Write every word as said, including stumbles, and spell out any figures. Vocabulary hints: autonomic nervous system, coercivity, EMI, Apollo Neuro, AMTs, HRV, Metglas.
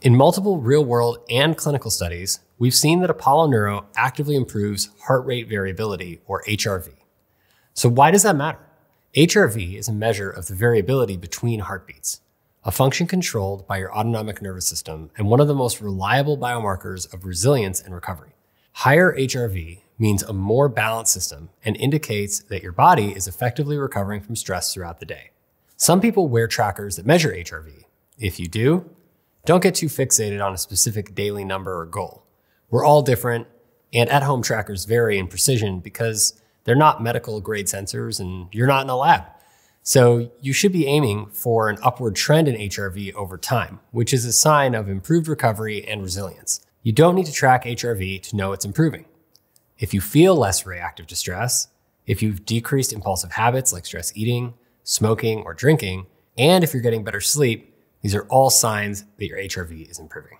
In multiple real-world and clinical studies, we've seen that Apollo Neuro actively improves heart rate variability, or H R V. So why does that matter? H R V is a measure of the variability between heartbeats, a function controlled by your autonomic nervous system and one of the most reliable biomarkers of resilience and recovery. Higher H R V means a more balanced system and indicates that your body is effectively recovering from stress throughout the day. Some people wear trackers that measure H R V. If you do, don't get too fixated on a specific daily number or goal. We're all different, and at-home trackers vary in precision because they're not medical-grade sensors and you're not in a lab. So you should be aiming for an upward trend in H R V over time, which is a sign of improved recovery and resilience. You don't need to track H R V to know it's improving. If you feel less reactive to stress, if you've decreased impulsive habits like stress eating, smoking, or drinking, and if you're getting better sleep, these are all signs that your H R V is improving.